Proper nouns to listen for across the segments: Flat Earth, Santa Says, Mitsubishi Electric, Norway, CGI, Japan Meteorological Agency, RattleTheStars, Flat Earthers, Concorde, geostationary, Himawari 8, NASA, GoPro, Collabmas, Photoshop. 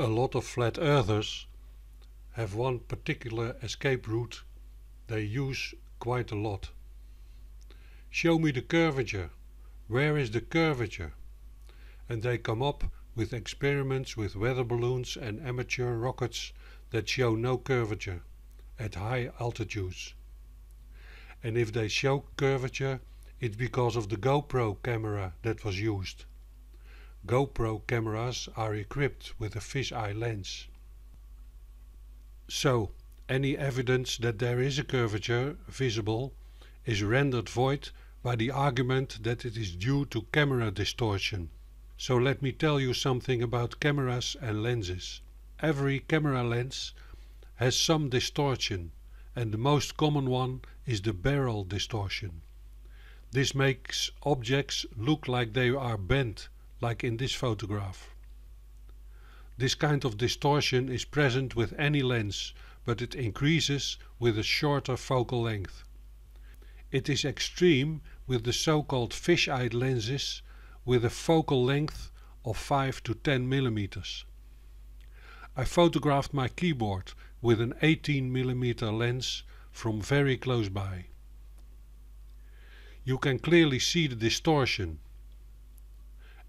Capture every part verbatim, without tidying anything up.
A lot of flat earthers have one particular escape route they use quite a lot. Show me the curvature. Where is the curvature? And they come up with experiments with weather balloons and amateur rockets that show no curvature at high altitudes. And if they show curvature, it's because of the GoPro camera that was used. GoPro cameras are equipped with a fisheye lens. So, any evidence that there is a curvature visible is rendered void by the argument that it is due to camera distortion. So let me tell you something about cameras and lenses. Every camera lens has some distortion, and the most common one is the barrel distortion. This makes objects look like they are bent, like in this photograph. This kind of distortion is present with any lens, but it increases with a shorter focal length. It is extreme with the so-called fisheye lenses with a focal length of five to ten millimeters. I photographed my keyboard with an eighteen millimeter lens from very close by. You can clearly see the distortion,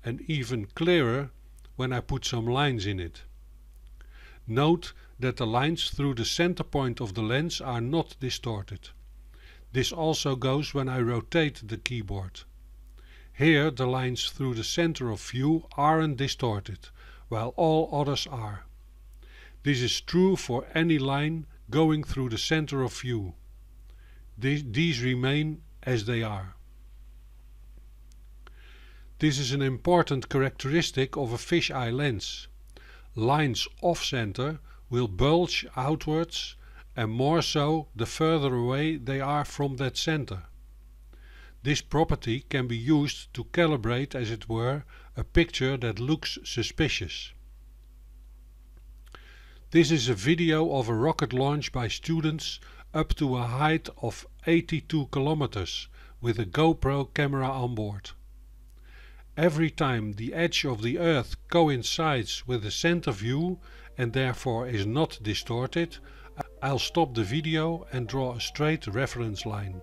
and even clearer when I put some lines in it. Note that the lines through the center point of the lens are not distorted. This also goes when I rotate the keyboard. Here the lines through the center of view aren't distorted, while all others are. This is true for any line going through the center of view. These, these remain as they are. This is an important characteristic of a fisheye lens. Lines off-center will bulge outwards, and more so the further away they are from that center. This property can be used to calibrate, as it were, a picture that looks suspicious. This is a video of a rocket launch by students up to a height of eighty-two kilometers with a GoPro camera on board. Every time the edge of the Earth coincides with the center view and therefore is not distorted, I'll stop the video and draw a straight reference line.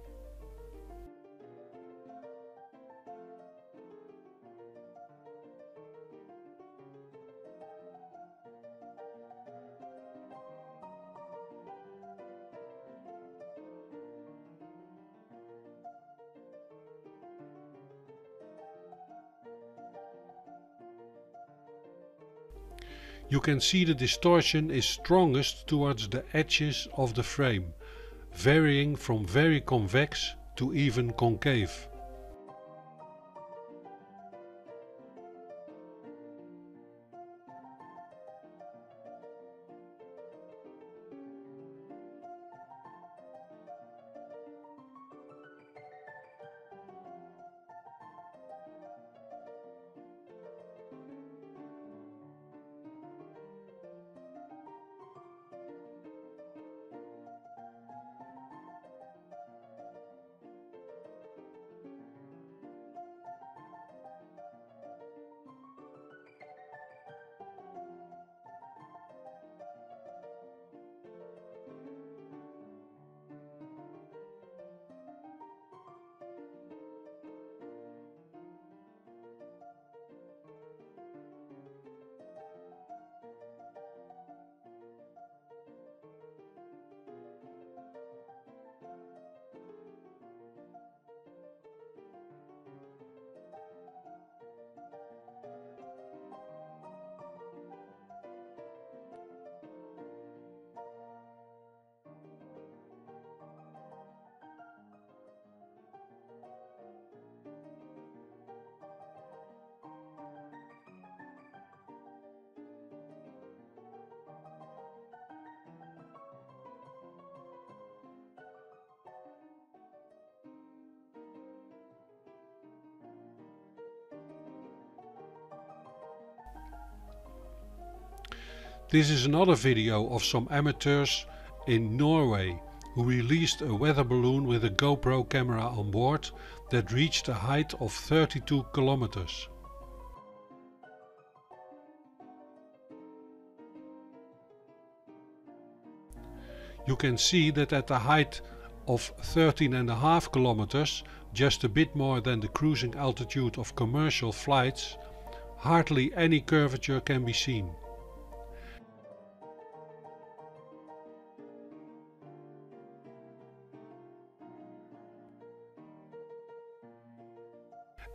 You can see the distortion is strongest towards the edges of the frame, varying from very convex to even concave. This is another video of some amateurs in Norway who released a weather balloon with a GoPro camera on board that reached a height of thirty-two kilometers. you can see that at a height of thirteen and a half kilometers, just a bit more than the cruising altitude of commercial flights, hardly any curvature can be seen.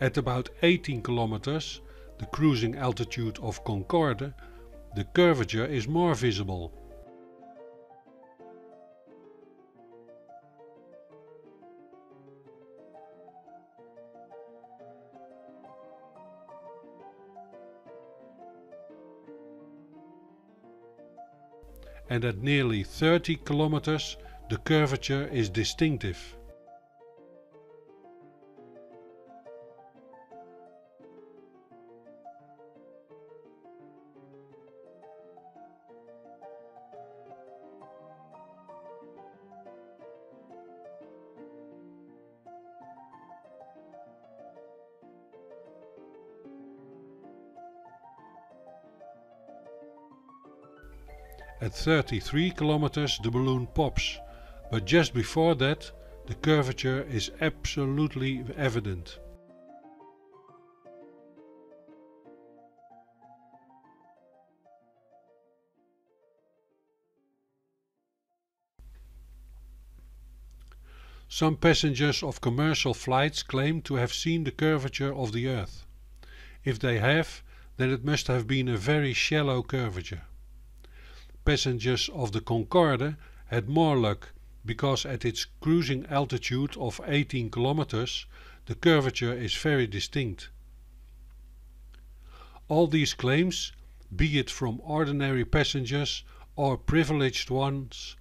At about eighteen kilometers, the cruising altitude of Concorde, the curvature is more visible. And at nearly thirty kilometers, the curvature is distinctive. At thirty-three kilometers the balloon pops, but just before that the curvature is absolutely evident. Some passengers of commercial flights claim to have seen the curvature of the Earth. If they have, then it must have been a very shallow curvature. Passengers of the Concorde had more luck, because at its cruising altitude of eighteen kilometers the curvature is very distinct. All these claims, be it from ordinary passengers or privileged ones,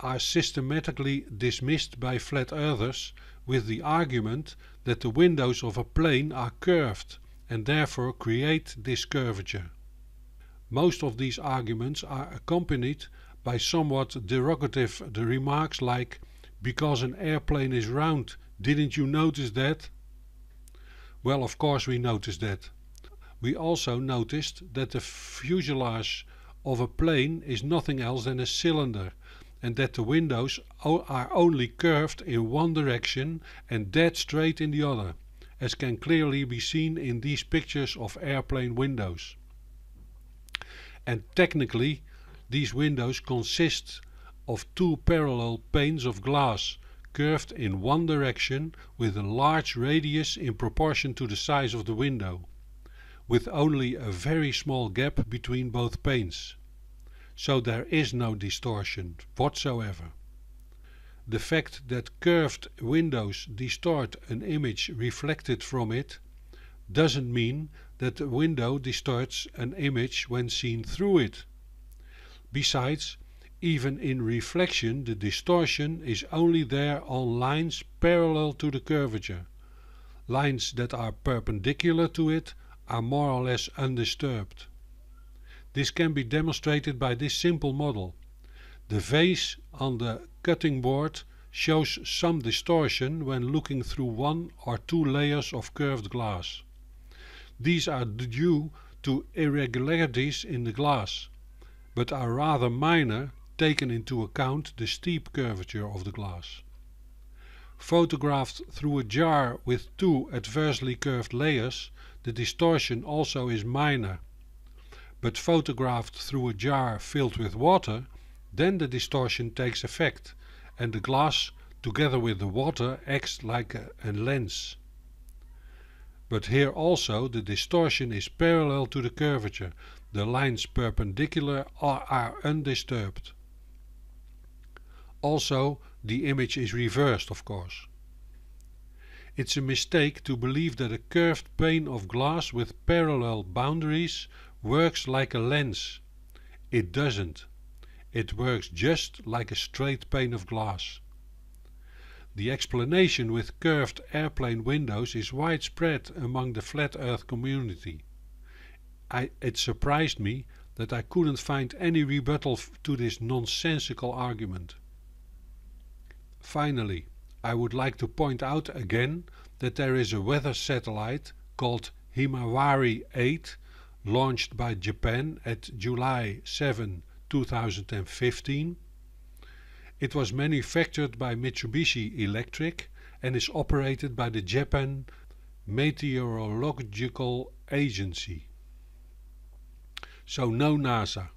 are systematically dismissed by flat-earthers with the argument that the windows of a plane are curved and therefore create this curvature. Most of these arguments are accompanied by somewhat derogative remarks like, because an airplane is round, didn't you notice that? Well, of course we noticed that. We also noticed that the fuselage of a plane is nothing else than a cylinder, and that the windows are only curved in one direction and dead straight in the other, as can clearly be seen in these pictures of airplane windows. And technically, these windows consist of two parallel panes of glass, curved in one direction with a large radius in proportion to the size of the window, with only a very small gap between both panes. So there is no distortion whatsoever. The fact that curved windows distort an image reflected from it doesn't mean that the window distorts an image when seen through it. Besides, even in reflection the distortion is only there on lines parallel to the curvature. Lines that are perpendicular to it are more or less undisturbed. This can be demonstrated by this simple model. The vase on the cutting board shows some distortion when looking through one or two layers of curved glass. These are due to irregularities in the glass, but are rather minor, taken into account the steep curvature of the glass. Photographed through a jar with two adversely curved layers, the distortion also is minor, but photographed through a jar filled with water, then the distortion takes effect, and the glass together with the water acts like a, a lens. But here also the distortion is parallel to the curvature, the lines perpendicular are, are undisturbed. Also, the image is reversed, of course. It's a mistake to believe that a curved pane of glass with parallel boundaries works like a lens. It doesn't. It works just like a straight pane of glass. The explanation with curved airplane windows is widespread among the flat earth community. I, it surprised me that I couldn't find any rebuttal to this nonsensical argument. Finally, I would like to point out again that there is a weather satellite called Himawari eight, launched by Japan at July seventh, two thousand fifteen, It was manufactured by Mitsubishi Electric and is operated by the Japan Meteorological Agency. So no NASA.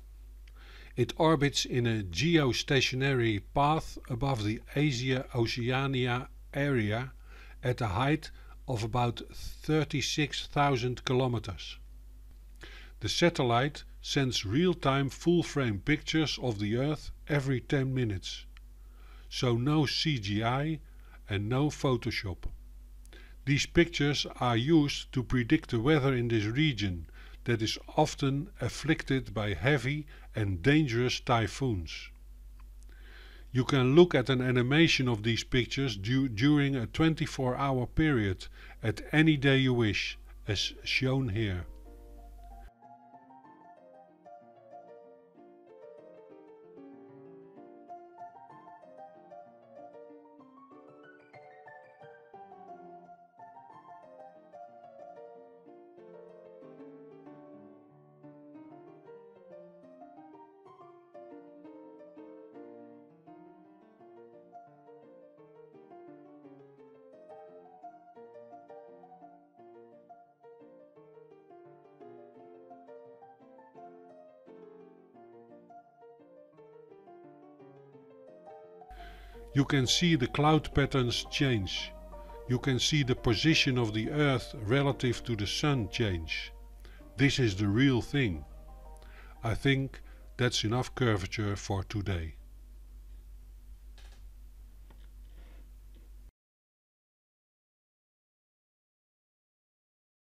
It orbits in a geostationary path above the Asia-Oceania area at a height of about thirty-six thousand kilometers. The satellite sends real-time full-frame pictures of the Earth every ten minutes. So no C G I and no Photoshop. These pictures are used to predict the weather in this region that is often afflicted by heavy and dangerous typhoons. You can look at an animation of these pictures du during a twenty-four hour period at any day you wish, as shown here. You can see the cloud patterns change. You can see the position of the Earth relative to the Sun change. This is the real thing. I think that's enough curvature for today.